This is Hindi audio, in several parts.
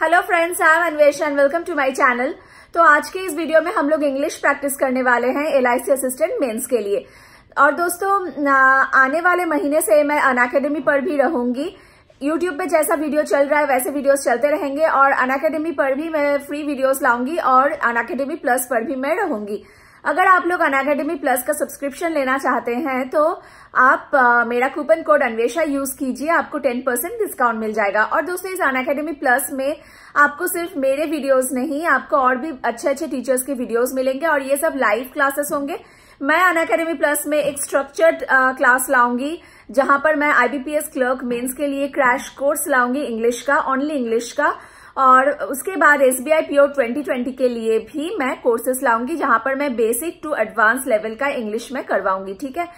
Hello friends, I am Anvesha and welcome to my channel. तो आज के इस वीडियो में हम लोग इंग्लिश प्रैक्टिस करने वाले हैं एलआईसी असिस्टेंट मेंस के लिए। और दोस्तों, आने वाले महीने से मैं अनअकैडमी पर भी रहूंगी। यूट्यूब पे जैसा वीडियो चल रहा है वैसे वीडियोस चलते रहेंगे और अनअकैडमी पर भी मैं फ्री वीडियोस लाऊंगी और अनअकैडमी प्लस पर भी मैं रहूंगी। अगर आप लोग अनअकैडमी प्लस का सब्सक्रिप्शन लेना चाहते हैं तो आप मेरा कूपन कोड अन्वेशा यूज कीजिए, आपको 10% डिस्काउंट मिल जाएगा। और दोस्तों, इस अनअकैडमी प्लस में आपको सिर्फ मेरे वीडियोस नहीं, आपको और भी अच्छे अच्छे टीचर्स के वीडियोस मिलेंगे और ये सब लाइव क्लासेस होंगे। मैं अनअकैडमी प्लस में एक स्ट्रक्चर्ड क्लास लाऊंगी जहां पर मैं IBPS क्लर्क मेन्स के लिए क्रैश कोर्स लाऊंगी इंग्लिश का, ओनली इंग्लिश का। और उसके बाद SBI PO 2020 के लिए भी मैं कोर्सेस लाऊंगी जहां पर मैं बेसिक टू एडवांस लेवल का इंग्लिश में करवाऊंगी, ठीक है।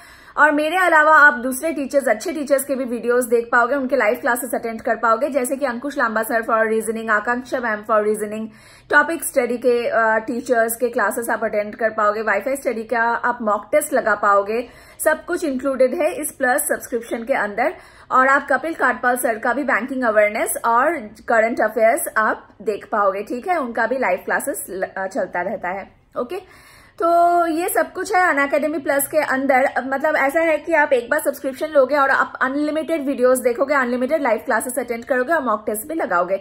और मेरे अलावा आप दूसरे टीचर्स, अच्छे टीचर्स के भी वीडियोस देख पाओगे, उनके लाइव क्लासेस अटेंड कर पाओगे, जैसे कि Ankush Lamba sir for reasoning, Akanksha ma'am for reasoning. Topic study के टीचर्स के क्लासेस आप अटेंड कर पाओगे, वाईफाई स्टडी का आप मॉक टेस्ट लगा पाओगे, सब कुछ इंक्लूडेड है इस प्लस सब्सक्रिप्शन के अंदर। और आप कपिल काटपाल सर का भी बैंकिंग अवेयरनेस और करंट अफेयर्स आप देख पाओगे, ठीक है, उनका भी लाइव क्लासेस चलता रहता है। ओके, तो ये सब कुछ है अनअकैडमी प्लस के अंदर। मतलब ऐसा है कि आप एक बार सब्सक्रिप्शन लोगे और आप अनलिमिटेड वीडियोस देखोगे, अनलिमिटेड लाइव क्लासेस अटेंड करोगे और मॉक टेस्ट भी लगाओगे।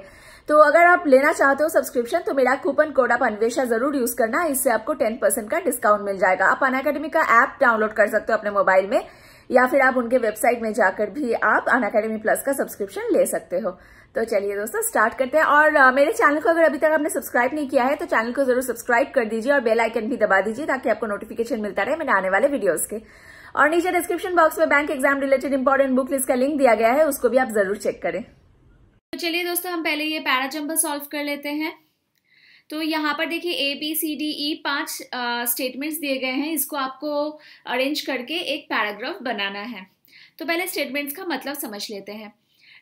तो अगर आप लेना चाहते हो सब्सक्रिप्शन तो मेरा कूपन कोड आप अन्वेशा जरूर यूज करना, इससे आपको 10% का डिस्काउंट मिल जाएगा। आप अनअकैडमी का ऐप डाउनलोड कर सकते हो अपने मोबाइल में या फिर आप उनके वेबसाइट में जाकर भी आप अनअकैडमी प्लस का सब्सक्रिप्शन ले सकते हो। तो चलिए दोस्तों, स्टार्ट करते हैं। और मेरे चैनल को अगर अभी तक आपने सब्सक्राइब नहीं किया है तो चैनल को जरूर सब्सक्राइब कर दीजिए और बेल आइकन भी दबा दीजिए ताकि आपको नोटिफिकेशन मिलता रहे मेरे आने वाले वीडियोस के। और नीचे डिस्क्रिप्शन बॉक्स में bank exam related important book list का लिंक दिया गया है, उसको भी आप जरूर चेक करें। तो चलिए दोस्तों, हम पहले ये पैराजम्बल सॉल्व कर लेते हैं। तो यहाँ पर देखिए ABCDE 5 स्टेटमेंट्स दिए गए हैं, इसको आपको अरेंज करके एक पैराग्राफ बनाना है। तो पहले स्टेटमेंट्स का मतलब समझ लेते हैं।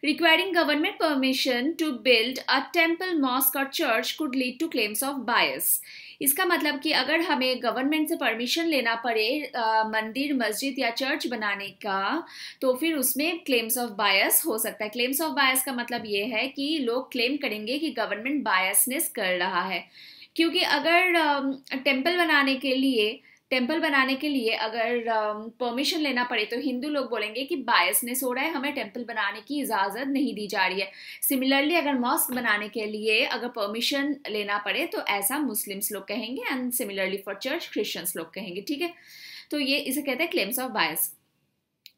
Requiring government permission to build a temple, mosque और church could lead to claims of bias. इसका मतलब कि अगर हमें गवर्नमेंट से परमिशन लेना पड़े मंदिर, मस्जिद या चर्च बनाने का तो फिर उसमें क्लेम्स ऑफ बायस हो सकता है। क्लेम्स ऑफ बायस का मतलब ये है कि लोग क्लेम करेंगे कि गवर्नमेंट बायसनेस कर रहा है, क्योंकि अगर टेम्पल बनाने के लिए अगर परमिशन लेना पड़े तो हिंदू लोग बोलेंगे कि बायसनेस हो रहा है, हमें टेम्पल बनाने की इजाज़त नहीं दी जा रही है। सिमिलरली, अगर मॉस्क बनाने के लिए अगर परमिशन लेना पड़े तो ऐसा मुस्लिम्स लोग कहेंगे, and similarly for church Christians लोग कहेंगे, ठीक है। तो ये इसे कहते हैं claims of bias.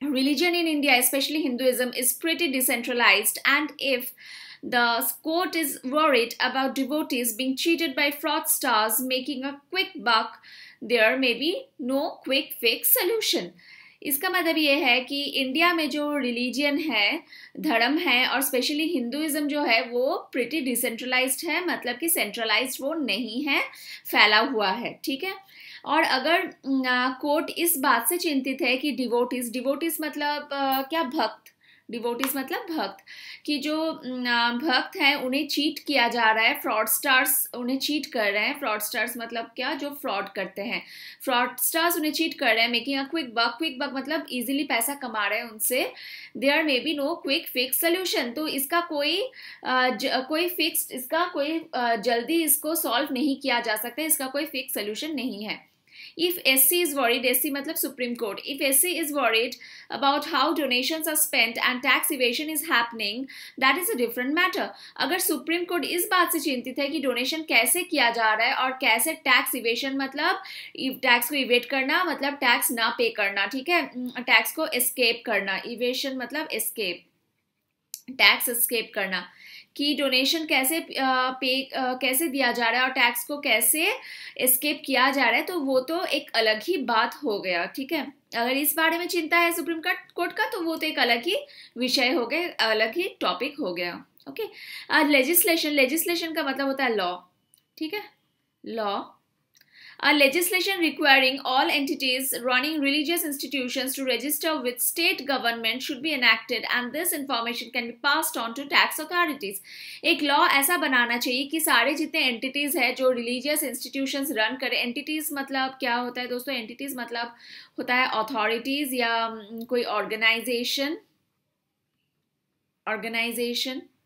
Religion in India, especially Hinduism, is pretty decentralized, and if the court is worried about devotees being cheated by fraudsters making a quick buck, there may be no quick fix solution. इसका मतलब ये है कि इंडिया में जो रिलीजन है, धर्म है, और स्पेशली हिंदुइज्म जो है वो प्रिटी डिसेंट्रलाइज्ड है, मतलब कि सेंट्रलाइज्ड वो नहीं है, फैला हुआ है, ठीक है। और अगर कोर्ट इस बात से चिंतित है कि डिवोटीज मतलब क्या, भक्त, डिवोटीज मतलब भक्त, कि जो भक्त हैं उन्हें चीट किया जा रहा है, फ्रॉडस्टार्स उन्हें चीट कर रहे हैं। फ्रॉडस्टार्स मतलब क्या, जो फ्रॉड करते हैं, फ्रॉडस्टार्स उन्हें चीट कर रहे हैं, making a quick buck. Quick buck मतलब इजीली पैसा कमा रहे हैं उनसे। There may be no quick fix solution, तो इसका जल्दी इसको सॉल्व नहीं किया जा सकता, इसका कोई फिक्स सोल्यूशन नहीं है। If SC is worried, SC मतलब Supreme Court. If SC is worried about how donations are spent and tax evasion is happening, that is a different matter. अगर Supreme Court इस बात से चिंतित है कि डोनेशन कैसे किया जा रहा है और कैसे टैक्स इवेशन मतलब टैक्स को इवेट करना, मतलब टैक्स ना पे करना, ठीक है, टैक्स को एस्केप करना, इवेशन मतलब एस्केप, टैक्स एस्केप करना, कि डोनेशन कैसे कैसे दिया जा रहा है और टैक्स को कैसे एस्केप किया जा रहा है, तो वो तो एक अलग ही बात हो गया, ठीक है। अगर इस बारे में चिंता है सुप्रीम कोर्ट का तो वो तो एक अलग ही विषय हो गया, अलग ही टॉपिक हो गया। ओके, लेजिस्लेशन का मतलब होता है लॉ, ठीक है, law. A legislation requiring all entities running religious institutions to register with state government should be enacted, and this information can be passed on to tax authorities. एक law ऐसा बनाना चाहिए कि सारे जितने entities है जो religious institutions run करे, entities मतलब क्या होता है दोस्तों, entities मतलब होता है authorities या कोई organization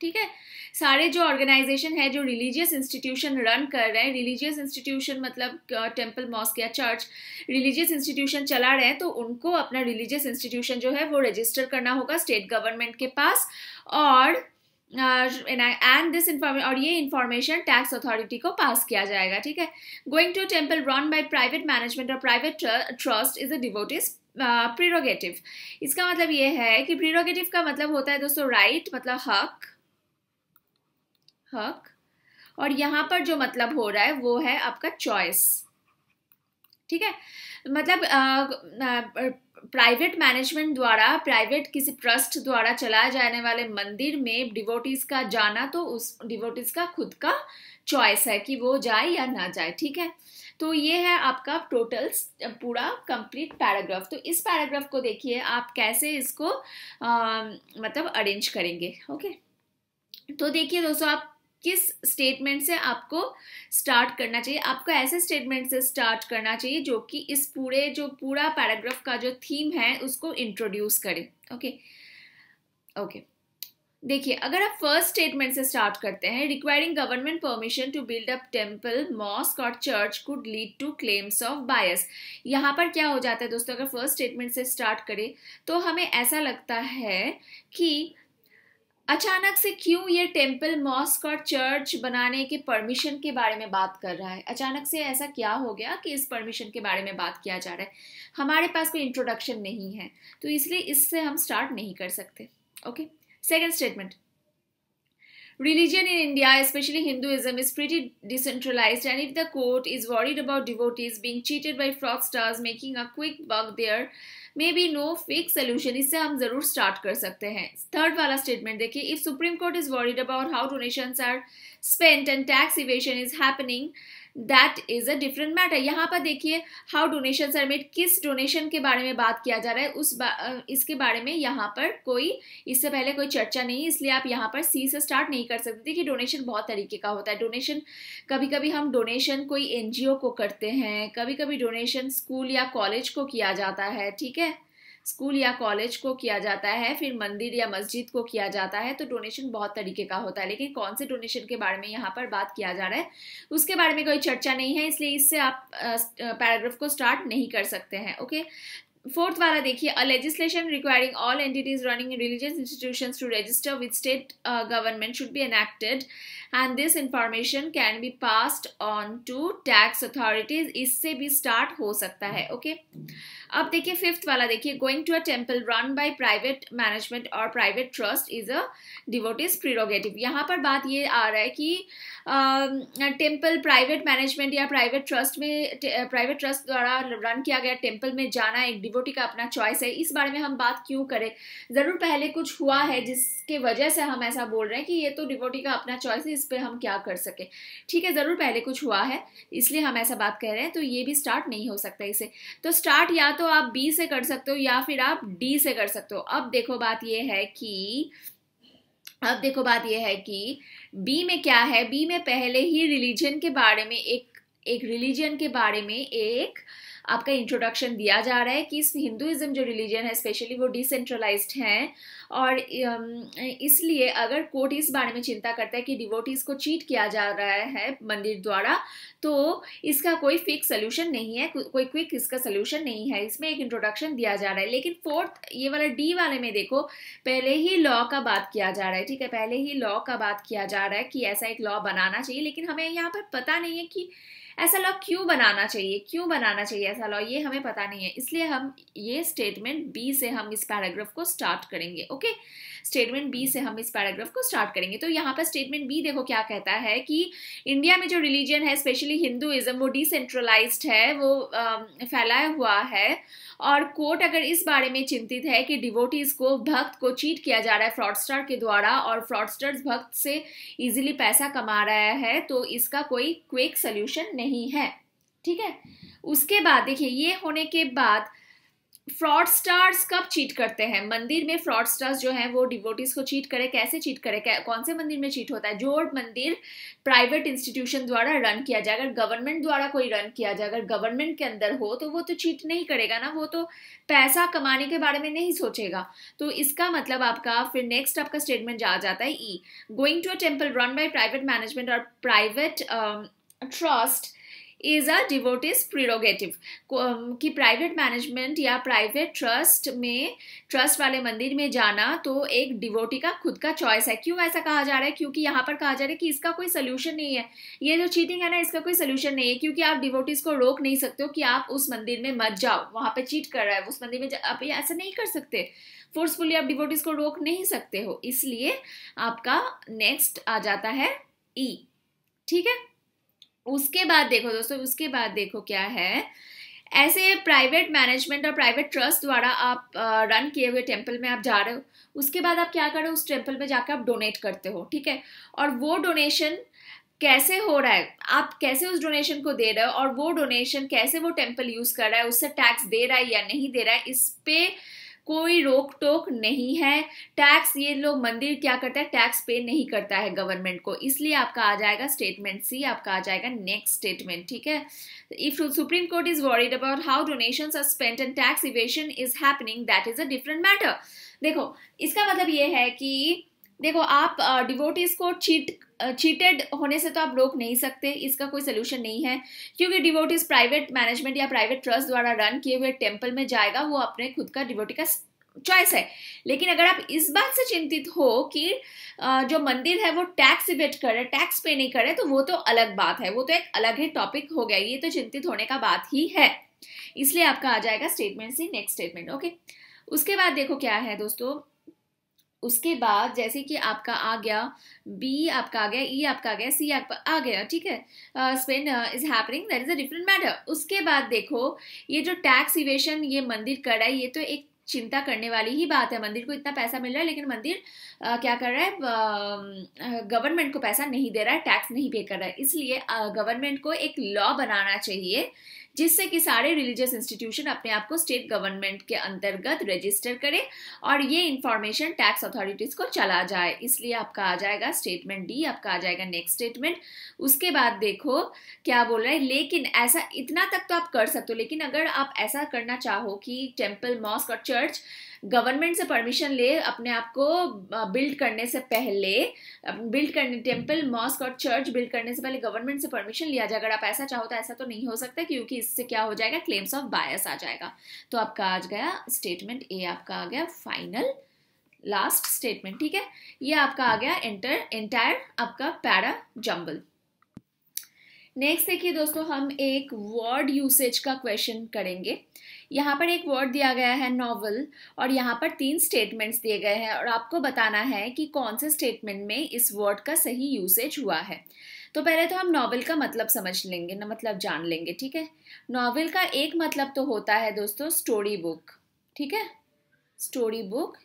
ठीक है। सारे जो ऑर्गेनाइजेशन है जो रिलीजियस इंस्टीट्यूशन रन कर रहे हैं, रिलीजियस इंस्टीट्यूशन मतलब टेंपल, मॉस्क या चर्च, रिलीजियस इंस्टीट्यूशन चला रहे हैं, तो उनको अपना रिलीजियस इंस्टीट्यूशन जो है वो रजिस्टर करना होगा स्टेट गवर्नमेंट के पास, और और ये इंफॉर्मेशन टैक्स अथॉरिटी को पास किया जाएगा। ठीक है। Going to temple run by private management और private trust is a devotee's prerogative. इसका मतलब ये है कि प्रीरोगेटिव का मतलब होता है दोस्तों राइट मतलब हक, और यहाँ पर जो मतलब हो रहा है वो है आपका चॉइस। ठीक है। मतलब प्राइवेट मैनेजमेंट द्वारा, प्राइवेट किसी ट्रस्ट द्वारा चलाए जाने वाले मंदिर में डिवोटीज का जाना तो उस डिवोटीज का खुद का चॉइस है कि वो जाए या ना जाए। ठीक है। तो ये है आपका टोटल पूरा कंप्लीट पैराग्राफ। तो इस पैराग्राफ को देखिए आप कैसे इसको मतलब अरेंज करेंगे। ओके। तो देखिए दोस्तों आप किस स्टेटमेंट से आपको स्टार्ट करना चाहिए। आपको ऐसे स्टेटमेंट से स्टार्ट करना चाहिए जो कि इस पूरे जो पूरा पैराग्राफ का जो थीम है उसको इंट्रोड्यूस करे। Okay okay. देखिए अगर आप फर्स्ट स्टेटमेंट से स्टार्ट करते हैं, requiring government permission to build up temple, mosque और church could lead to claims of bias. यहाँ पर क्या हो जाता है दोस्तों, अगर फर्स्ट स्टेटमेंट से स्टार्ट करें तो हमें ऐसा लगता है कि अचानक से क्यों ये टेम्पल, मॉस्क और चर्च बनाने के परमिशन के बारे में बात कर रहा है, अचानक से ऐसा क्या हो गया कि इस परमिशन के बारे में बात किया जा रहा है। हमारे पास कोई इंट्रोडक्शन नहीं है तो इसलिए इससे हम स्टार्ट नहीं कर सकते। Okay. Second statement, religion in India, especially Hinduism, is pretty decentralized, and if the court is worried about devotees being cheated by fraudsters making a quick buck, there may be no fixed solution. इससे हम जरूर start कर सकते हैं। Third वाला statement देखिए, if Supreme Court is worried about how donations are spent and tax evasion is happening, that is a different matter. यहाँ पर देखिए how donations are made, किस डोनेशन के बारे में बात किया जा रहा है उस इसके बारे में यहाँ पर कोई इससे पहले कोई चर्चा नहीं, इसलिए आप यहाँ पर C से स्टार्ट नहीं कर सकते। देखिए डोनेशन बहुत तरीके का होता है। डोनेशन कभी कभी हम डोनेशन कोई NGO को करते हैं, कभी कभी डोनेशन स्कूल या कॉलेज को किया जाता है। ठीक है, स्कूल या कॉलेज को किया जाता है, फिर मंदिर या मस्जिद को किया जाता है। तो डोनेशन बहुत तरीके का होता है, लेकिन कौन से डोनेशन के बारे में यहाँ पर बात किया जा रहा है उसके बारे में कोई चर्चा नहीं है, इसलिए इससे आप पैराग्राफ को स्टार्ट नहीं कर सकते हैं। ओके। फोर्थ वाला देखिए, a legislation requiring all entities running religious institutions to register with state government should be enacted and this information can be passed on to tax authorities. इससे भी स्टार्ट हो सकता है। ओके। अब देखिए फिफ्थ वाला देखिए, going to a temple run by private management और private trust is a devotee's prerogative. यहाँ पर बात ये आ रहा है कि टेम्पल प्राइवेट मैनेजमेंट या प्राइवेट ट्रस्ट में, प्राइवेट ट्रस्ट द्वारा रन किया गया टेम्पल में जाना एक डिवोटी का अपना चॉइस है। इस बारे में हम बात क्यों करें, जरूर पहले कुछ हुआ है जिसके वजह से हम ऐसा बोल रहे हैं कि ये तो डिवोटी का अपना चॉइस है, इस पे हम क्या कर सके। ठीक है, जरूर पहले कुछ हुआ है इसलिए हम ऐसा बात कह रहे हैं, तो ये भी स्टार्ट नहीं हो सकता इसे। तो स्टार्ट या तो आप बी से कर सकते हो या फिर आप डी से कर सकते हो। अब देखो बात यह है कि बी में क्या है, बी में पहले ही रिलीजन के बारे में एक आपका इंट्रोडक्शन दिया जा रहा है कि इस हिंदुइज्म जो रिलीजन है स्पेशली वो डिसेंट्रलाइज्ड है, और इसलिए अगर कोर्ट इस बारे में चिंता करता है कि डिवोटीज को चीट किया जा रहा है मंदिर द्वारा, तो इसका कोई फिक्स सल्यूशन नहीं है, कोई क्विक इसका सल्यूशन नहीं है, इसमें एक इंट्रोडक्शन दिया जा रहा है। लेकिन फोर्थ ये वाला डी वाले में देखो पहले ही लॉ का बात किया जा रहा है। ठीक है, पहले ही लॉ का बात किया जा रहा है कि ऐसा एक लॉ बनाना चाहिए, लेकिन हमें यहाँ पर पता नहीं है कि ऐसा लॉ क्यों बनाना चाहिए ऐसा लॉ, ये हमें पता नहीं है, इसलिए हम ये स्टेटमेंट बी से हम इस पैराग्राफ को स्टार्ट करेंगे। ओके, स्टेटमेंट बी से हम इस पैराग्राफ को स्टार्ट करेंगे। तो यहाँ पर स्टेटमेंट बी देखो क्या कहता है कि इंडिया में जो रिलीजन है स्पेशली हिंदुइज्म वो डिसेंट्रलाइज्ड है, वो फैलाया हुआ है, और कोर्ट अगर इस बारे में चिंतित है कि डिवोटीज को, भक्त को चीट किया जा रहा है फ्रॉडस्टर के द्वारा और फ्रॉडस्टर्स भक्त से इजीली पैसा कमा रहा है, तो इसका कोई क्विक सल्यूशन नहीं है। ठीक है। उसके बाद देखिए ये होने के बाद फ्रॉड स्टार्स कब चीट करते हैं? मंदिर में फ्रॉड स्टार्स जो हैं वो डिवोटीज को चीट करे, कैसे चीट करे, कौन से मंदिर में चीट होता है? जो मंदिर प्राइवेट इंस्टीट्यूशन द्वारा रन किया जाए। अगर गवर्नमेंट द्वारा कोई रन किया जाए, अगर गवर्नमेंट के अंदर हो तो वो तो चीट नहीं करेगा ना, वो तो पैसा कमाने के बारे में नहीं सोचेगा। तो इसका मतलब आपका फिर नेक्स्ट आपका स्टेटमेंट जा जाता है E, going to a temple run by private management और private trust is a devotee's prerogative, कि प्राइवेट मैनेजमेंट या प्राइवेट ट्रस्ट में, ट्रस्ट वाले मंदिर में जाना तो एक डिवोटी का खुद का चॉइस है। क्यों ऐसा कहा जा रहा है? क्योंकि यहाँ पर कहा जा रहा है कि इसका कोई सोल्यूशन नहीं है, ये जो चीटिंग है ना इसका कोई सोल्यूशन नहीं है, क्योंकि आप डिवोटीज को रोक नहीं सकते हो कि आप उस मंदिर में मत जाओ, वहाँ पे चीट कर रहा है उस मंदिर में, आप ऐसा नहीं कर सकते, फोर्सफुली आप डिवोटीज को रोक नहीं सकते हो। इसलिए आपका नेक्स्ट आ जाता है ई, ठीक है। उसके बाद देखो दोस्तों, उसके बाद देखो क्या है, ऐसे प्राइवेट मैनेजमेंट और प्राइवेट ट्रस्ट द्वारा आप रन किए हुए टेम्पल में आप जा रहे हो, उसके बाद आप क्या कर रहे हो, उस टेम्पल में जाकर आप डोनेट करते हो, ठीक है। और वो डोनेशन कैसे हो रहा है, आप कैसे उस डोनेशन को दे रहे हो, और वो डोनेशन कैसे वो टेम्पल यूज़ कर रहा है, उससे टैक्स दे रहा है या नहीं दे रहा है, इस पर कोई रोक टोक नहीं है। टैक्स ये लोग, मंदिर क्या करता है, टैक्स पे नहीं करता है गवर्नमेंट को, इसलिए आपका आ जाएगा स्टेटमेंट सी, आपका आ जाएगा नेक्स्ट स्टेटमेंट, ठीक है। If Supreme Court is worried about how donations are spent and tax evasion is happening, that is a different matter. देखो इसका मतलब ये है कि देखो आप डिवोटीज को चीटेड होने से तो आप रोक नहीं सकते, इसका कोई सोल्यूशन नहीं है, क्योंकि डिवोटीज प्राइवेट मैनेजमेंट या प्राइवेट ट्रस्ट द्वारा रन किए हुए टेम्पल में जाएगा, वो अपने खुद का डिवोटी का चॉइस है। लेकिन अगर आप इस बात से चिंतित हो कि जो मंदिर है वो टैक्स इवेट करे, टैक्स पे नहीं करे, तो वो तो अलग बात है, वो तो एक अलग ही टॉपिक हो गया, ये तो चिंतित होने का बात ही है। इसलिए आपका आ जाएगा statement C, next statement, okay. उसके बाद देखो क्या है दोस्तों, उसके बाद जैसे कि आपका आ गया बी, आपका आ गया ई, आपका आ गया सी, आपका आ गया, ठीक है, spent is happening, that is a different matter. उसके बाद देखो ये जो टैक्स इवेशन ये मंदिर कर रहा है, ये तो एक चिंता करने वाली ही बात है, मंदिर को इतना पैसा मिल रहा है लेकिन मंदिर क्या कर रहा है, गवर्नमेंट को पैसा नहीं दे रहा है, टैक्स नहीं पे कर रहा है। इसलिए गवर्नमेंट को एक लॉ बनाना चाहिए जिससे कि सारे रिलीजियस इंस्टीट्यूशन अपने आप को स्टेट गवर्नमेंट के अंतर्गत रजिस्टर करें और ये इंफॉर्मेशन टैक्स अथॉरिटीज को चला जाए। इसलिए आपका आ जाएगा स्टेटमेंट डी, आपका आ जाएगा नेक्स्ट स्टेटमेंट। उसके बाद देखो क्या बोल रहा है, लेकिन ऐसा इतना तक तो आप कर सकते हो, लेकिन अगर आप ऐसा करना चाहो कि टेम्पल, मॉस्क और चर्च गवर्नमेंट से परमिशन ले अपने आप को बिल्ड करने से पहले, बिल्ड करने, टेम्पल, मॉस्क और चर्च बिल्ड करने से पहले गवर्नमेंट से परमिशन लिया जाए, अगर आप ऐसा चाहो तो ऐसा तो नहीं हो सकता, क्योंकि इससे क्या हो जाएगा, क्लेम्स ऑफ बायस आ जाएगा। तो आपका आ गया स्टेटमेंट ए, आपका आ गया फाइनल लास्ट स्टेटमेंट, ठीक है। ये आपका आ गया एंटायर आपका पैरा जंबल। नेक्स्ट देखिए दोस्तों, हम एक वर्ड यूसेज का क्वेश्चन करेंगे। यहाँ पर एक वर्ड दिया गया है नॉवल, और यहाँ पर 3 स्टेटमेंट्स दिए गए हैं और आपको बताना है कि कौन से स्टेटमेंट में इस वर्ड का सही यूसेज हुआ है। तो पहले तो हम नॉवल का मतलब समझ लेंगे ना, मतलब जान लेंगे, ठीक है। नॉवल का एक मतलब तो होता है दोस्तों स्टोरी बुक, ठीक है, स्टोरी बुक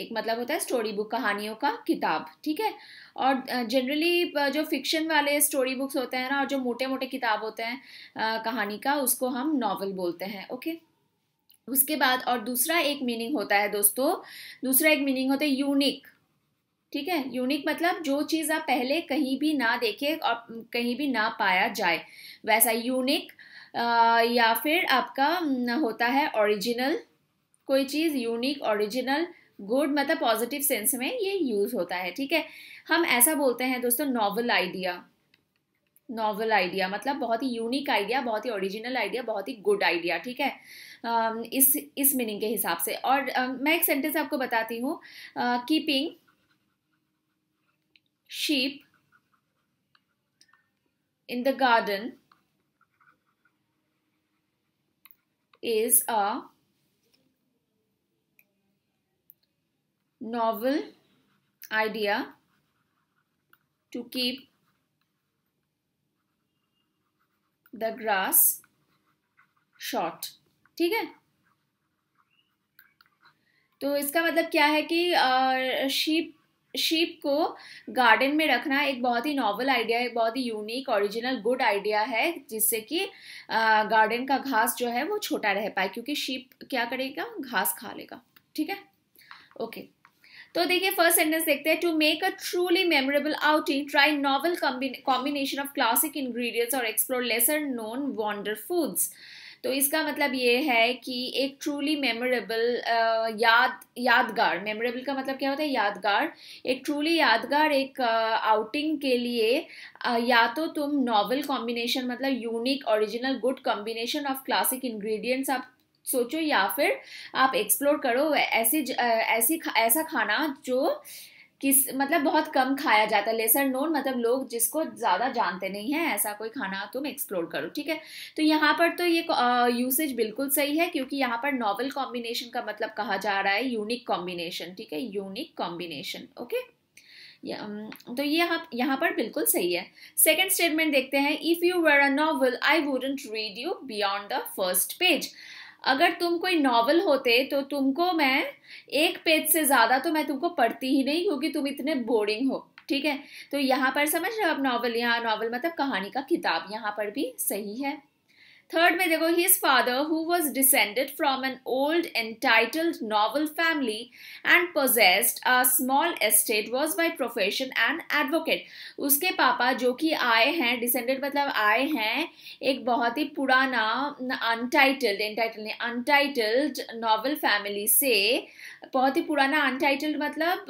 एक मतलब होता है स्टोरी बुक, कहानियों का किताब, ठीक है। और जनरली जो फिक्शन वाले स्टोरी बुक्स होते हैं ना, और जो मोटे मोटे किताब होते हैं कहानी का, उसको हम नॉवल बोलते हैं, ओके। उसके बाद और दूसरा एक मीनिंग होता है दोस्तों, दूसरा एक मीनिंग होता है यूनिक, ठीक है। यूनिक मतलब जो चीज़ आप पहले कहीं भी ना देखे और कहीं भी ना पाया जाए, वैसा यूनिक। या फिर आपका होता है ओरिजिनल, कोई चीज़ यूनिक, ओरिजिनल, गुड मतलब पॉजिटिव सेंस में ये यूज होता है, ठीक है। हम ऐसा बोलते हैं दोस्तों नॉवल आइडिया, नॉवल आइडिया मतलब बहुत ही यूनिक आइडिया, बहुत ही ओरिजिनल आइडिया, बहुत ही गुड आइडिया, ठीक है, इस मीनिंग के हिसाब से। और मैं एक सेंटेंस आपको बताती हूँ, keeping sheep in the garden is a novel idea to keep the grass short, ठीक है। तो इसका मतलब क्या है कि शीप शीप को गार्डन में रखना एक बहुत ही नोवेल आइडिया है, बहुत ही यूनिक ओरिजिनल गुड आइडिया है, जिससे कि गार्डन का घास जो है वो छोटा रह पाए, क्योंकि शीप क्या करेगा, घास खा लेगा। ठीक है, ओके। तो देखिए फर्स्ट सेंटेंस देखते हैं, to make a truly memorable outing try novel combination of classic ingredients और explore lesser known wonder foods. तो इसका मतलब ये है कि एक ट्रूली मेमोरेबल, यादगार, मेमोरेबल का मतलब क्या होता है, यादगार, एक ट्रूली यादगार एक आउटिंग के लिए या तो तुम नोवेल कॉम्बिनेशन मतलब unique original good combination of classic ingredients आप सोचो, या फिर आप एक्सप्लोर करो ऐसा खाना जो किस मतलब बहुत कम खाया जाता है, लेसर नोन मतलब लोग जिसको ज़्यादा जानते नहीं हैं, ऐसा कोई खाना तुम एक्सप्लोर करो। ठीक है, तो यहाँ पर तो ये यूसेज बिल्कुल सही है, क्योंकि यहाँ पर नोवेल कॉम्बिनेशन का मतलब कहा जा रहा है यूनिक कॉम्बिनेशन। ठीक है, यूनिक कॉम्बिनेशन, ओके, तो ये यहाँ पर बिल्कुल सही है। सेकेंड स्टेटमेंट देखते हैं, if you were a novel I wouldn't read you beyond the first page. अगर तुम कोई नॉवल होते तो तुमको मैं एक पेज से ज़्यादा तो मैं तुमको पढ़ती ही नहीं, क्योंकि तुम इतने बोरिंग हो। ठीक है, तो यहाँ पर समझ रहे हो आप, नॉवल, यहाँ नॉवल मतलब कहानी का किताब, यहाँ पर भी सही है। थर्ड में देखो, his father who was descended from an old entitled novel family and possessed a small estate was by profession and advocate. उसके पापा जो कि आए हैं, डिसेंडेड मतलब आए हैं एक बहुत ही पुराना अनटाइटल्ड नॉवल फैमिली से, बहुत ही पुराना अनटाइटल्ड मतलब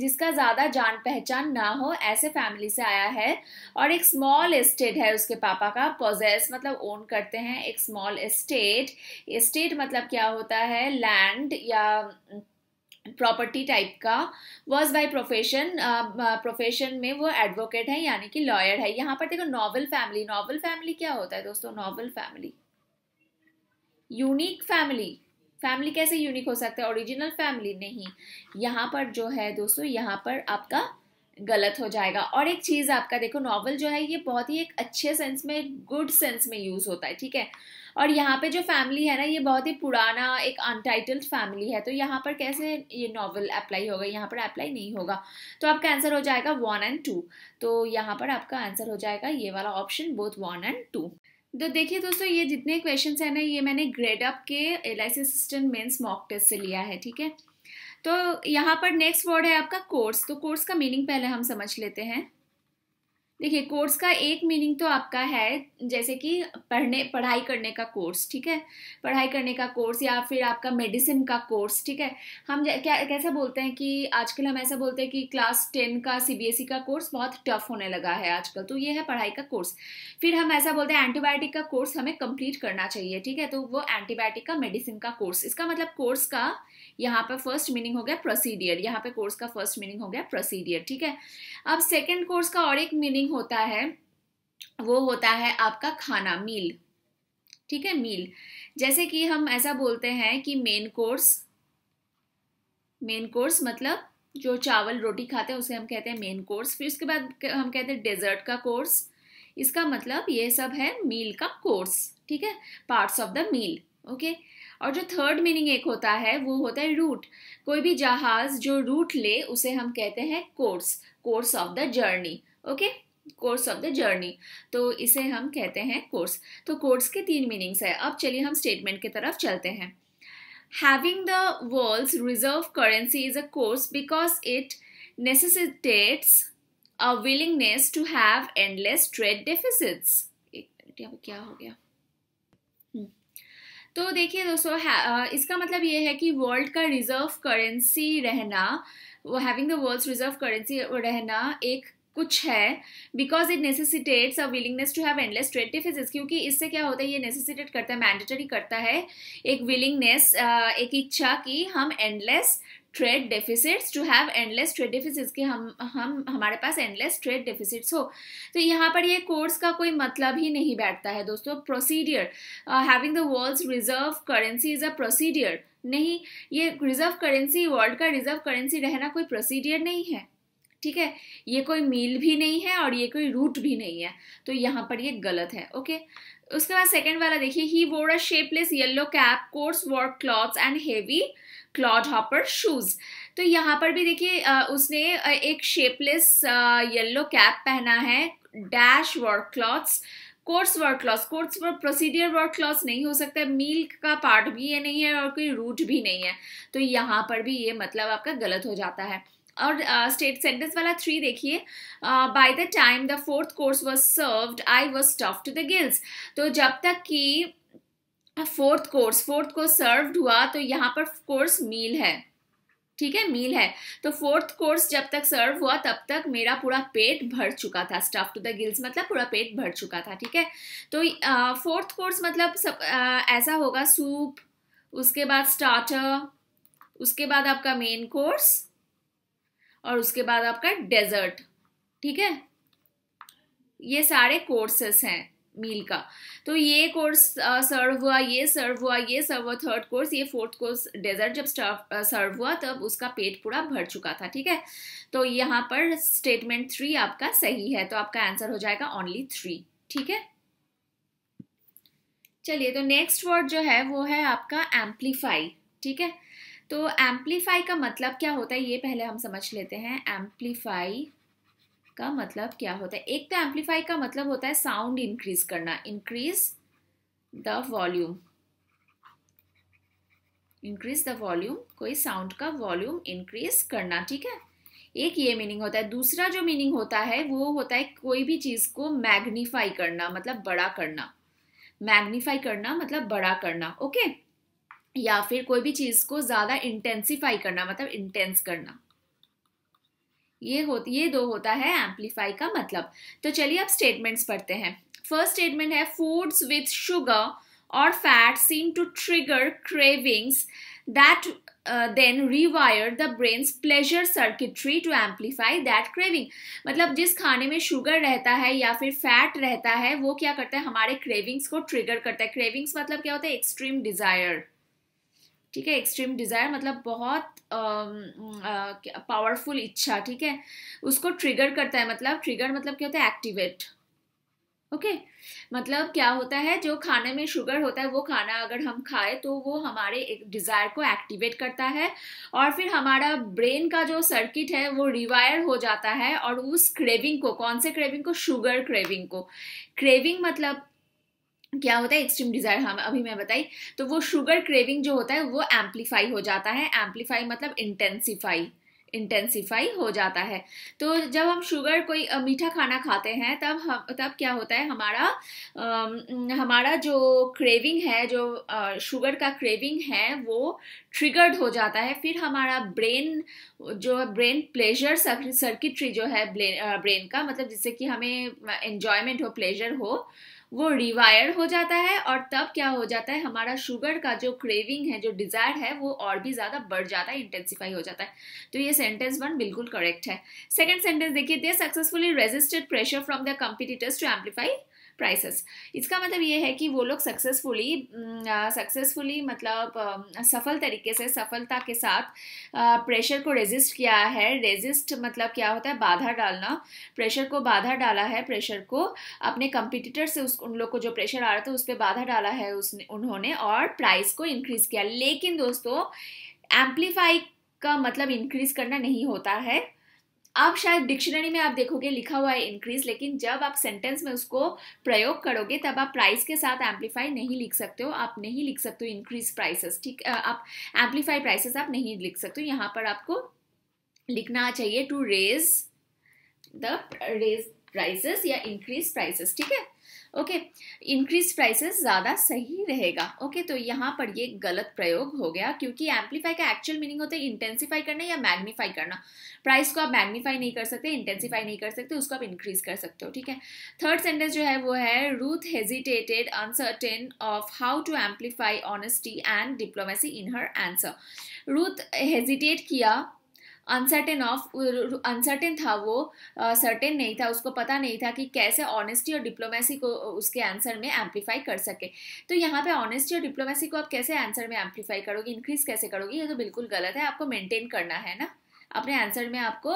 जिसका ज़्यादा जान पहचान ना हो, ऐसे फैमिली से आया है, और एक स्मॉल एस्टेट है उसके पापा का, पोजेस मतलब ओन करते हैं, एक स्मॉल एस्टेट, एस्टेट मतलब क्या होता है, लैंड या प्रॉपर्टी टाइप का, वॉज बाय प्रोफेशन, प्रोफेशन में वो एडवोकेट है यानी कि लॉयर है। यहाँ पर देखो नॉवल फैमिली, नॉवल फैमिली क्या होता है दोस्तों, novel family unique family, family कैसे यूनिक हो सकता है, ओरिजिनल फैमिली नहीं, यहाँ पर जो है दोस्तों यहाँ पर आपका गलत हो जाएगा। और एक चीज़ आपका देखो, नॉवल जो है ये बहुत ही एक अच्छे सेंस में, गुड सेंस में यूज़ होता है। ठीक है, और यहाँ पे जो फैमिली है ना ये बहुत ही पुराना एक अनटाइटल्ड फैमिली है, तो यहाँ पर कैसे ये नॉवल अप्लाई होगा, यहाँ पर अप्लाई नहीं होगा। तो आपका आंसर हो जाएगा 1 और 2, तो यहाँ पर आपका आंसर हो जाएगा ये वाला ऑप्शन, बोथ 1 और 2। तो देखिए दोस्तों ये जितने क्वेश्चंस हैं ना ये मैंने ग्रेडअप के LIC assistant mains mock test से लिया है। ठीक है, तो यहाँ पर नेक्स्ट वर्ड है आपका कोर्स, तो कोर्स का मीनिंग पहले हम समझ लेते हैं। देखिए कोर्स का एक मीनिंग तो आपका है जैसे कि पढ़ाई करने का कोर्स। ठीक है, पढ़ाई करने का कोर्स या फिर आपका मेडिसिन का कोर्स। ठीक है, हम कैसा बोलते हैं कि आजकल हम ऐसा बोलते हैं कि क्लास 10 का CBSE का कोर्स बहुत टफ होने लगा है आजकल, तो ये है पढ़ाई का कोर्स। फिर हम ऐसा बोलते हैं एंटीबायोटिक का कोर्स हमें कंप्लीट करना चाहिए। ठीक है, तो वो एंटीबायोटिक का मेडिसिन का कोर्स, इसका मतलब कोर्स का यहाँ पर फर्स्ट मीनिंग हो गया प्रोसीडियर, यहाँ पर कोर्स का फर्स्ट मीनिंग हो गया प्रोसीडियर। ठीक है, अब सेकेंड कोर्स का और एक मीनिंग होता है, वो होता है आपका खाना, मील। ठीक है, मील जैसे कि हम ऐसा बोलते हैं कि मेन कोर्स, मेन कोर्स मतलब जो चावल रोटी खाते हैं उसे हम कहते हैं मेन कोर्स। फिर उसके बाद हम कहते हैं डेजर्ट का कोर्स, इसका मतलब ये सब है मील का कोर्स। ठीक है, parts of the meal, okay. और जो थर्ड मीनिंग एक होता है वो होता है रूट, कोई भी जहाज जो रूट ले उसे हम कहते हैं course, course of the journey, okay, course of the journey, तो इसे हम कहते हैं कोर्स। तो कोर्स के 3 मीनिंग्स है। अब चलिए हम स्टेटमेंट की तरफ चलते हैं। Having the world's reserve currency is a course because it necessitates a willingness to have endless trade deficits. एक मिनट, यहाँ क्या हो गया। तो देखिए दोस्तों इसका मतलब ये है कि वर्ल्ड का रिजर्व करेंसी रहना, वो having the world's reserve currency रहना एक कुछ है, because it necessitates a willingness to have endless trade deficits, क्योंकि इससे क्या होता है, ये नेसेसिटेट करता है, मैंडेटरी करता है एक विलिंगनेस, एक इच्छा कि हम endless trade deficits, to have endless trade deficits के हम हमारे पास एंडलेस ट्रेड डेफिसिट्स हो। तो यहाँ पर ये कोर्स का कोई मतलब ही नहीं बैठता है दोस्तों। Procedure, having the world's reserve currency is a procedure नहीं, ये रिजर्व करेंसी, वर्ल्ड का रिजर्व करेंसी रहना कोई प्रोसीडियर नहीं है। ठीक है, ये कोई मील भी नहीं है और ये कोई रूट भी नहीं है, तो यहाँ पर ये गलत है, ओके। उसके बाद सेकंड वाला देखिए, he wore a shapeless yellow cap coarse work clothes and heavy clodhopper shoes. तो यहाँ पर भी देखिए उसने एक शेपलेस येलो कैप पहना है, dash work clothes, coarse work clothes, coarse work procedure work clothes नहीं हो सकता है, मील का पार्ट भी ये नहीं है और कोई रूट भी नहीं है, तो यहाँ पर भी ये मतलब आपका गलत हो जाता है। और स्टेट सेंटेंस वाला 3 देखिए, by the time the 4th course was served I was stuffed to the gills. तो जब तक कि 4th कोर्स सर्व्ड हुआ, तो यहाँ पर कोर्स मील है, ठीक है, मील है, तो 4th कोर्स जब तक सर्व हुआ तब तक मेरा पूरा पेट भर चुका था। स्टफ टू द गिल्स मतलब पूरा पेट भर चुका था, ठीक है। तो 4th कोर्स मतलब ऐसा होगा, सूप, उसके बाद स्टार्टर, उसके बाद आपका मेन कोर्स और उसके बाद आपका डेजर्ट, ठीक है, ये सारे कोर्सेस हैं मील का। तो ये कोर्स सर्व हुआ, ये सर्व हुआ, ये सर्व हुआ, 3rd कोर्स, ये 4th कोर्स, डेजर्ट जब सर्व हुआ तब उसका पेट पूरा भर चुका था, ठीक है। तो यहाँ पर स्टेटमेंट 3 आपका सही है, तो आपका आंसर हो जाएगा ओनली 3, ठीक है। चलिए, तो नेक्स्ट वर्ड जो है वो है आपका एम्प्लीफाई, ठीक है। तो एम्प्लीफाई का मतलब क्या होता है ये पहले हम समझ लेते हैं। एम्प्लीफाई का मतलब क्या होता है? एक तो एम्प्लीफाई का मतलब होता है साउंड इंक्रीज करना, इंक्रीज द वॉल्यूम, कोई साउंड का वॉल्यूम इंक्रीज करना, ठीक है, एक ये मीनिंग होता है। दूसरा जो मीनिंग होता है वो होता है कोई भी चीज को मैग्नीफाई करना मतलब बड़ा करना, मैग्नीफाई करना मतलब बड़ा करना, ओके, या फिर कोई भी चीज को ज्यादा इंटेंसिफाई करना मतलब इंटेंस करना, ये 2 होता है एम्पलीफाई का मतलब। तो चलिए अब स्टेटमेंट्स पढ़ते हैं। फर्स्ट स्टेटमेंट है, फूड्स विथ शुगर और fat seem to trigger cravings that then rewire the brain's pleasure circuitry to amplify that craving. मतलब जिस खाने में शुगर रहता है या फिर फैट रहता है वो क्या करता है, हमारे क्रेविंग्स को ट्रिगर करता है। क्रेविंग्स मतलब क्या होता है, एक्सट्रीम डिजायर, ठीक है, एक्सट्रीम डिजायर मतलब बहुत पावरफुल इच्छा, ठीक है, उसको ट्रिगर करता है। मतलब ट्रिगर मतलब क्या होता है, एक्टिवेट, ओके, मतलब क्या होता है, जो खाने में शुगर होता है वो खाना अगर हम खाएं तो वो हमारे एक डिजायर को एक्टिवेट करता है और फिर हमारा ब्रेन का जो सर्किट है वो रिवायर हो जाता है और उस क्रेविंग को, कौन से क्रेविंग को, शुगर क्रेविंग को। क्रेविंग मतलब क्या होता है, एक्सट्रीम डिजायर, हाँ अभी मैं बताई। तो वो शुगर क्रेविंग जो होता है वो एम्पलीफाई हो जाता है, एम्पलीफाई मतलब इंटेंसिफाई हो जाता है। तो जब हम शुगर, कोई मीठा खाना खाते हैं तब क्या होता है, हमारा जो क्रेविंग है, जो शुगर का क्रेविंग है वो ट्रिगर्ड हो जाता है। फिर हमारा ब्रेन प्लेजर सर्किट्री जो है ब्रेन का, मतलब जिससे कि हमें एन्जॉयमेंट हो, प्लेजर हो, वो रिवायर हो जाता है और तब क्या हो जाता है, हमारा शुगर का जो क्रेविंग है, जो डिज़ायर है, वो और भी ज़्यादा बढ़ जाता है, इंटेंसिफाई हो जाता है। तो ये सेंटेंस 1 बिल्कुल करेक्ट है। सेकंड सेंटेंस देखिए, they successfully resisted pressure from the competitors to amplify prices. इसका मतलब ये है कि वो लोग सक्सेसफुली मतलब सफल तरीके से, सफलता के साथ प्रेशर को रेजिस्ट किया है। रेजिस्ट मतलब क्या होता है, बाधा डालना, प्रेशर को बाधा डाला है, प्रेशर को अपने कंपटीटर से, उन लोग को जो प्रेशर आ रहा था उस पर बाधा डाला है उन्होंने और प्राइस को इंक्रीज किया। लेकिन दोस्तों एम्पलीफाई का मतलब इंक्रीज करना नहीं होता है। आप शायद डिक्शनरी में आप देखोगे लिखा हुआ है इंक्रीज, लेकिन जब आप सेंटेंस में उसको प्रयोग करोगे तब आप प्राइस के साथ एम्पलीफाई नहीं लिख सकते हो, आप नहीं लिख सकते हो इंक्रीज प्राइसेस, ठीक, आप एम्पलीफाई प्राइसेस आप नहीं लिख सकते हो। यहाँ पर आपको लिखना चाहिए टू रेज प्राइसेस या इंक्रीज प्राइसेस, ठीक है, ओके, इंक्रीज प्राइसेस ज़्यादा सही रहेगा, ओके। तो यहाँ पर ये गलत प्रयोग हो गया क्योंकि एम्पलीफाई का एक्चुअल मीनिंग होता है इंटेंसिफाई करना या मैग्नीफाई करना। प्राइस को आप मैग्नीफाई नहीं कर सकते, इंटेंसिफाई नहीं कर सकते, उसको आप इंक्रीज कर सकते हो, ठीक है। थर्ड सेंटेंस जो है वो है, Ruth hesitated uncertain of how to amplify honesty and diplomacy in her answer. Ruth hesitate किया, अनसर्टेन था वो, सर्टेन नहीं था, उसको पता नहीं था कि कैसे ऑनेस्टी और डिप्लोमेसी को उसके आंसर में एम्पलीफाई कर सके। तो यहाँ पे ऑनेस्टी और डिप्लोमेसी को आप कैसे आंसर में एम्पलीफाई करोगे, इंक्रीज कैसे करोगे, ये तो बिल्कुल गलत है। आपको मेंटेन करना है ना, अपने आंसर में आपको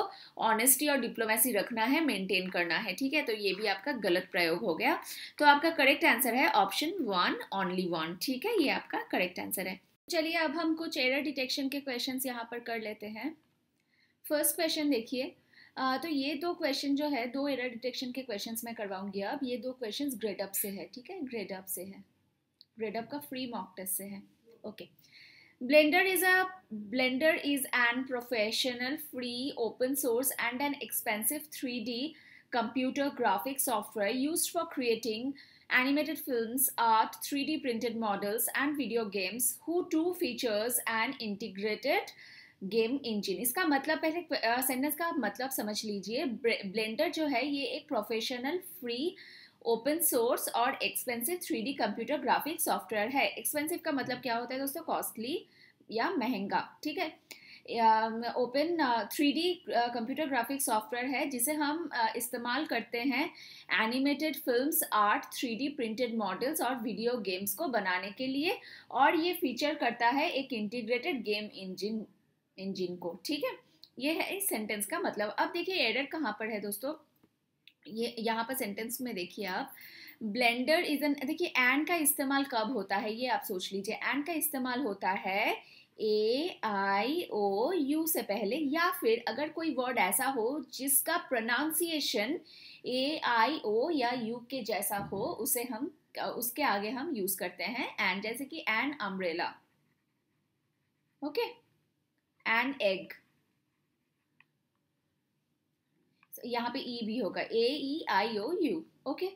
ऑनेस्टी और डिप्लोमेसी रखना है, मेंटेन करना है, ठीक है। तो ये भी आपका गलत प्रयोग हो गया। तो आपका करेक्ट आंसर है ऑप्शन 1, ओनली 1, ठीक है, ये आपका करेक्ट आंसर है। चलिए अब हम कुछ एरर डिटेक्शन के क्वेश्चंस यहाँ पर कर लेते हैं। फर्स्ट क्वेश्चन देखिए, तो ये दो क्वेश्चन जो है, दो एरर डिटेक्शन के क्वेश्चंस मैं करवाऊंगी। अब ये दो क्वेश्चंस ग्रेडअप से है, ठीक है, ग्रेडअप से है, ग्रेडअप का फ्री मॉक टेस्ट से है। Okay, Blender is an professional free open source and an expensive 3D computer graphic software used for creating animated films, art, 3D printed models and video games who too features an integrated game engine। इसका मतलब, पहले सेंटेंस का मतलब समझ लीजिए। ब्लेंडर जो है ये एक प्रोफेशनल फ्री ओपन सोर्स और expensive 3D computer graphic software है। एक्सपेंसिव का मतलब क्या होता है दोस्तों? कॉस्टली या महंगा, ठीक है। Open 3D computer graphic software है जिसे हम इस्तेमाल करते हैं animated films, art, 3D printed models और वीडियो गेम्स को बनाने के लिए, और ये फीचर करता है एक इंटीग्रेटेड गेम इंजिन को, ठीक है। ये है इस सेंटेंस का मतलब। अब देखिए एरर कहाँ पर है दोस्तों, ये यहाँ पर सेंटेंस में देखिए आप, ब्लेंडर इज एन, देखिए एन का इस्तेमाल कब होता है ये आप सोच लीजिए। एन का इस्तेमाल होता है AIOU से पहले, या फिर अगर कोई वर्ड ऐसा हो जिसका प्रोनाउंसिएशन AIO या U के जैसा हो, उसे हम, उसके आगे हम यूज करते हैं एंड, जैसे कि an umbrella, okay, an egg, यहाँ पे ई भी होगा, AEIOU, okay,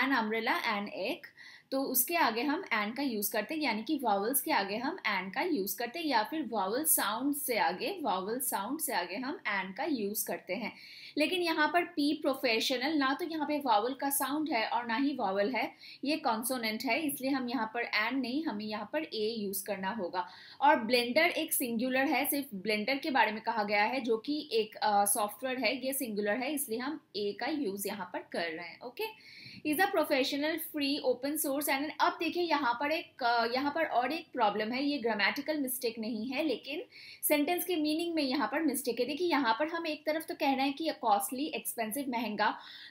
an umbrella, an egg, तो उसके आगे हम एन का यूज़ करते हैं, यानी कि वावल्स के आगे हम एन का यूज़ करते हैं, या फिर वावल साउंड से आगे, वावल साउंड से आगे हम एन का यूज़ करते हैं। लेकिन यहाँ पर पी प्रोफेशनल, ना तो यहाँ पे वावल का साउंड है और ना ही वावल है, ये कॉन्सोनेंट है, इसलिए हम यहाँ पर एन नहीं, हमें यहाँ पर ए यूज़ करना होगा। और ब्लेंडर एक सिंगुलर है, सिर्फ ब्लेंडर के बारे में कहा गया है जो कि एक सॉफ्टवेयर है, ये सिंगुलर है, इसलिए हम ए का यूज़ यहाँ पर कर रहे हैं। Okay, is a professional free open source and. अब देखिए यहाँ पर और एक प्रॉब्लम है, ये ग्रामेटिकल मिस्टेक नहीं है लेकिन सेंटेंस के मीनिंग में यहाँ पर मिस्टेक है। देखिए यहाँ पर हम एक तरफ तो कह रहे हैं कि कॉस्टली, एक्सपेंसिव, महंगा,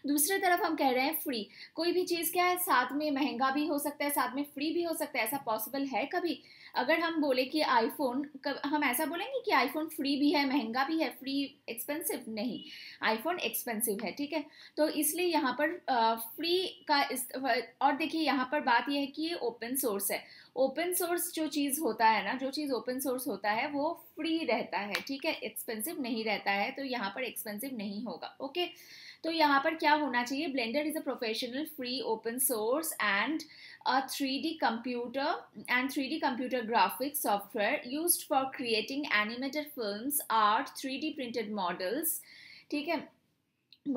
दूसरे तरफ हम कह रहे हैं फ्री। कोई भी चीज़ क्या है, साथ में महंगा भी हो सकता है, साथ में फ्री भी हो सकता है, ऐसा पॉसिबल है कभी? अगर हम बोले कि आईफोन, हम ऐसा बोलेंगे कि आईफोन फ्री भी है, महंगा भी है, फ्री एक्सपेंसिव नहीं, आईफोन एक्सपेंसिव है, ठीक है। तो इसलिए यहाँ पर फ्री का और देखिए यहाँ पर बात यह है कि ये ओपन सोर्स है। ओपन सोर्स जो चीज़ होता है ना, जो चीज़ ओपन सोर्स होता है वो फ्री रहता है, ठीक है, एक्सपेंसिव नहीं रहता है, तो यहाँ पर एक्सपेंसिव नहीं होगा। ओके, तो यहाँ पर क्या होना चाहिए? Blender is a professional free open source and 3D computer graphics software used for creating animated films, art, 3D printed models, ठीक है,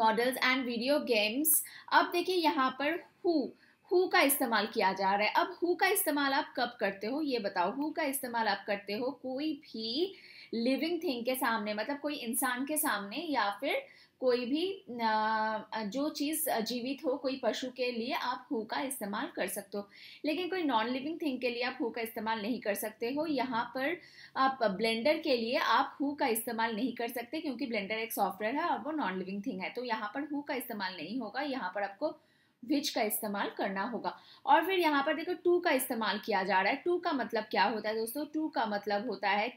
models and video games। अब देखिए यहाँ पर who का इस्तेमाल किया जा रहा है। अब who का इस्तेमाल आप कब करते हो ये बताओ। who का इस्तेमाल आप करते हो कोई भी लिविंग थिंग के सामने, मतलब कोई इंसान के सामने, या फिर कोई भी जो चीज़ जीवित हो, कोई पशु के लिए आप हु का इस्तेमाल कर सकते हो, लेकिन कोई नॉन लिविंग थिंग के लिए आप हु का इस्तेमाल नहीं कर सकते हो। यहाँ पर आप ब्लेंडर के लिए आप हु का इस्तेमाल नहीं कर सकते क्योंकि ब्लेंडर एक सॉफ्टवेयर है और वो नॉन लिविंग थिंग है, तो यहाँ पर हु का इस्तेमाल नहीं होगा, यहाँ पर आपको विच का इस्तेमाल करना होगा। और फिर यहाँ पर देखो टू का इस्तेमाल किया जा रहा है। टू का मतलब क्या होता है दोस्तों? टू का मतलब होता है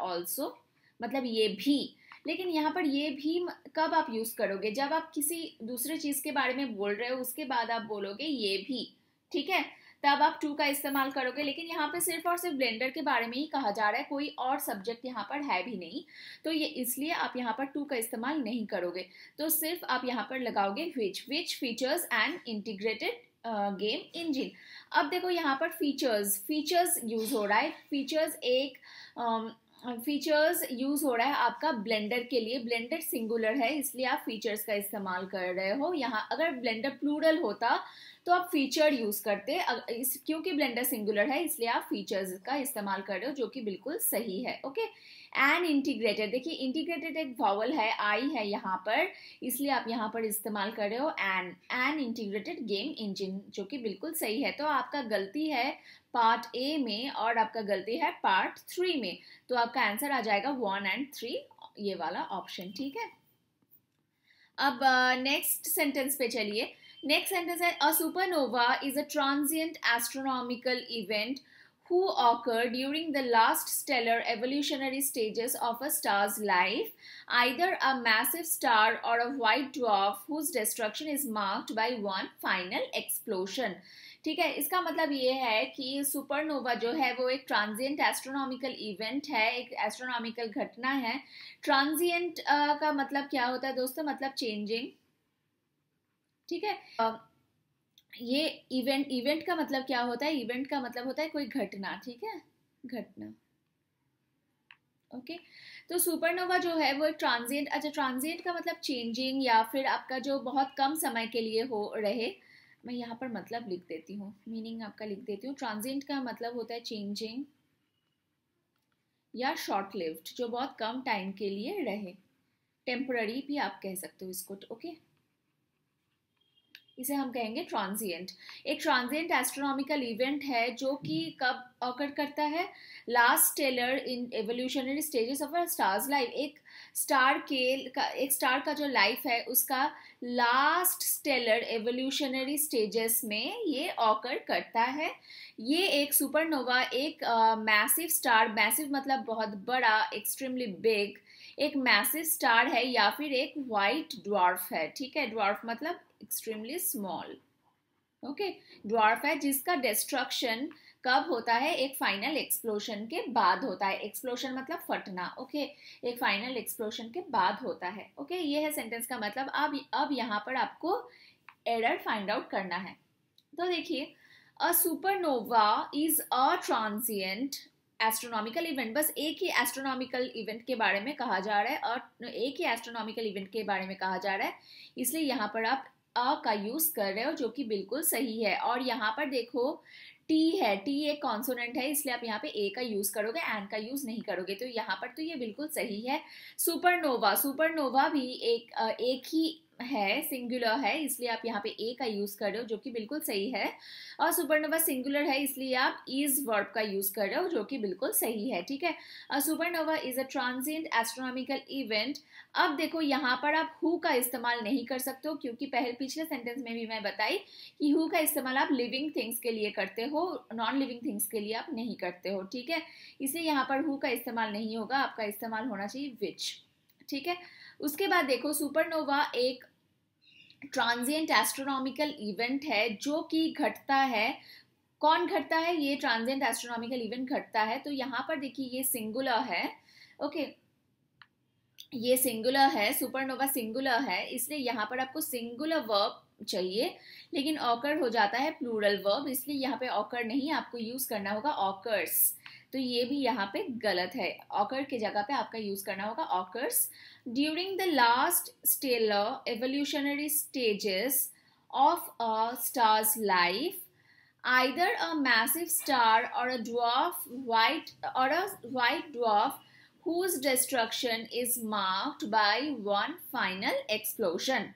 ऑल्सो, मतलब ये भी। लेकिन यहाँ पर ये भी कब आप यूज़ करोगे? जब आप किसी दूसरे चीज़ के बारे में बोल रहे हो, उसके बाद आप बोलोगे ये भी, ठीक है, तब आप टू का इस्तेमाल करोगे। लेकिन यहाँ पे सिर्फ और सिर्फ ब्लेंडर के बारे में ही कहा जा रहा है, कोई और सब्जेक्ट यहाँ पर है भी नहीं, तो ये इसलिए आप यहाँ पर टू का इस्तेमाल नहीं करोगे, तो सिर्फ आप यहाँ पर लगाओगे which features and integrated game engine. अब देखो यहाँ पर फीचर्स यूज हो रहा है। फीचर्स यूज हो रहा है आपका ब्लेंडर के लिए। ब्लेंडर सिंगुलर है इसलिए आप फीचर्स का इस्तेमाल कर रहे हो यहाँ। अगर ब्लेंडर प्लूरल होता तो आप फीचर यूज करते, क्योंकि ब्लेंडर सिंगुलर है इसलिए आप फीचर्स का इस्तेमाल कर रहे हो, जो कि बिल्कुल सही है। ओके, एंड इंटीग्रेटेड, देखिए इंटीग्रेटेड एक वावल है, आई है यहाँ पर, इसलिए आप यहाँ पर इस्तेमाल कर रहे हो एन इंटीग्रेटेड गेम इंजिन, जो कि बिल्कुल सही है। तो आपका गलती है पार्ट ए में और आपका गलती है पार्ट 3 में, तो आपका आंसर आ जाएगा 1 और 3, ये वाला ऑप्शन, ठीक है। अब नेक्स्ट सेंटेंस पे चलिए। नेक्स्ट सेंटेंस है, a supernova is a transient astronomical event who occur during the last stellar evolutionary stages of a star's life, either a massive star or a white dwarf whose destruction is marked by one final explosion. ठीक है, इसका मतलब ये है कि सुपरनोवा जो है वो एक ट्रांजिएंट एस्ट्रोनॉमिकल इवेंट है, एक एस्ट्रोनॉमिकल घटना है. ट्रांजिएंट का मतलब क्या होता है दोस्तों? मतलब चेंजिंग. ठीक है, ये इवेंट का मतलब क्या होता है? इवेंट का मतलब होता है कोई घटना. ठीक है, घटना. ओके, तो सुपरनोवा जो है वो एक ट्रांजिएंट, अच्छा ट्रांजिएंट का मतलब चेंजिंग या फिर आपका जो बहुत कम समय के लिए हो रहे. मैं यहाँ पर मतलब लिख देती हूँ, मीनिंग आपका लिख देती हूँ. ट्रांजिएंट का मतलब होता है चेंजिंग या शॉर्ट लिव्ड, जो बहुत कम टाइम के लिए रहे. टेम्पररी भी आप कह सकते हो इसको. ओके, इसे हम कहेंगे ट्रांजिएंट. एक ट्रांजिएंट एस्ट्रोनॉमिकल इवेंट है जो कि कब ऑकर करता है? Last stellar in evolutionary stages of a star's life. एक स्टार का जो लाइफ है उसका लास्ट स्टेलर एवोल्यूशनरी स्टेजेस में ये ऑकर करता है. ये एक सुपरनोवा, एक मैसिव स्टार, मैसिव मतलब बहुत बड़ा, एक्सट्रीमली बिग, एक मैसिव स्टार है या फिर एक वाइट ड्वार्फ है. ठीक है, ड्वार्फ मतलब एक्सट्रीमली स्मॉल. ओके, ड्वार्फ है जिसका डिस्ट्रक्शन कब होता है? एक फाइनल एक्सप्लोशन के बाद होता है. एक्सप्लोशन मतलब फटना. ओके, एक फाइनल एक्सप्लोशन के बाद होता है. ओके, ये है सेंटेंस का मतलब. अब यहाँ पर आपको एरर फाइंड आउट करना है. तो देखिए, a supernova is a transient astronomical event. बस एक ही एस्ट्रोनॉमिकल इवेंट के बारे में कहा जा रहा है और एक ही एस्ट्रोनॉमिकल इवेंट के बारे में कहा जा रहा है, इसलिए यहाँ पर आप अ का यूज कर रहे हो जो कि बिल्कुल सही है. और यहाँ पर देखो टी है, टी एक कॉन्सोनेंट है इसलिए आप यहाँ पे ए का यूज करोगे, एन का यूज नहीं करोगे. तो यहाँ पर तो ये बिल्कुल सही है. सुपरनोवा, सुपरनोवा भी एक ही है, सिंगुलर है, इसलिए आप यहाँ पे ए का यूज कर रहे हो जो कि बिल्कुल सही है. और सुपरनोवा सिंगुलर है इसलिए आप इज वर्ब का यूज कर रहे हो जो कि बिल्कुल सही है. ठीक है, supernova is a transient astronomical event. अब देखो यहाँ पर आप हु का इस्तेमाल नहीं कर सकते हो क्योंकि पिछले सेंटेंस में भी मैं बताई कि हु का इस्तेमाल आप लिविंग थिंग्स के लिए करते हो, नॉन लिविंग थिंग्स के लिए आप नहीं करते हो. ठीक है, इसलिए यहाँ पर हु का इस्तेमाल नहीं होगा, आपका इस्तेमाल होना चाहिए विच. ठीक है, उसके बाद देखो सुपरनोवा एक ट्रांजिएंट एस्ट्रोनॉमिकल इवेंट है जो कि घटता है. कौन घटता है? ये ट्रांजिएंट एस्ट्रोनॉमिकल इवेंट घटता है. तो यहाँ पर देखिए ये सिंगुलर है. ओके, ये सिंगुलर है, सुपरनोवा सिंगुलर है इसलिए यहाँ पर आपको सिंगुलर वर्ब चाहिए, लेकिन ऑकर हो जाता है प्लूरल वर्ब, इसलिए यहाँ पे ऑकर नहीं, आपको यूज करना होगा ऑकर्स. तो ये भी यहाँ पे गलत है, ऑकर के जगह पे आपका यूज करना होगा occurs. During the last stellar evolutionary stages of a star's life, either a massive star or a dwarf, white dwarf whose destruction is marked by one final explosion.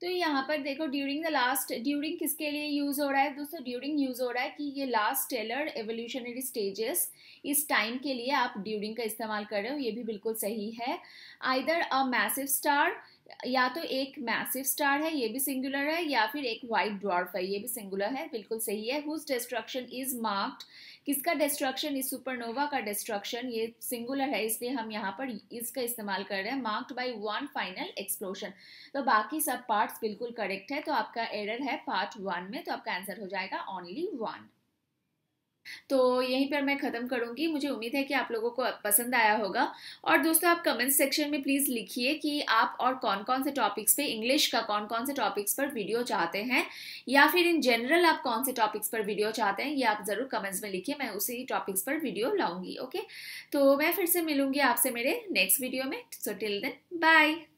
तो यहाँ पर देखो ड्यूरिंग द लास्ट, ड्यूरिंग किसके लिए यूज हो रहा है दोस्तों? ड्यूरिंग यूज हो रहा है कि ये लास्ट स्टेलर एवोल्यूशनरी स्टेजेस, इस टाइम के लिए आप ड्यूरिंग का इस्तेमाल कर रहे हो, ये भी बिल्कुल सही है. आइदर अ मैसिव स्टार, या तो एक मैसिव स्टार है ये भी सिंगुलर है, या फिर एक वाइट ड्वार्फ है ये भी सिंगुलर है, बिल्कुल सही है. हुज डिस्ट्रक्शन इज मार्क्ड, किसका डिस्ट्रक्शन? इस सुपरनोवा का डिस्ट्रक्शन, ये सिंगुलर है इसलिए हम यहाँ पर इसका इस्तेमाल कर रहे हैं. Marked by one final explosion. तो बाकी सब पार्ट्स बिल्कुल करेक्ट है. तो आपका एरर है पार्ट वन में, तो आपका आंसर हो जाएगा ओनली वन. तो यहीं पर मैं ख़त्म करूंगी. मुझे उम्मीद है कि आप लोगों को पसंद आया होगा. और दोस्तों आप कमेंट सेक्शन में प्लीज़ लिखिए कि आप और कौन कौन से टॉपिक्स पे, इंग्लिश का कौन कौन से टॉपिक्स पर वीडियो चाहते हैं, या फिर इन जनरल आप कौन से टॉपिक्स पर वीडियो चाहते हैं, ये आप ज़रूर कमेंट्स में लिखिए. मैं उसी टॉपिक्स पर वीडियो लाऊंगी. ओके, तो मैं फिर से मिलूंगी आपसे मेरे नेक्स्ट वीडियो में. So till then, bye.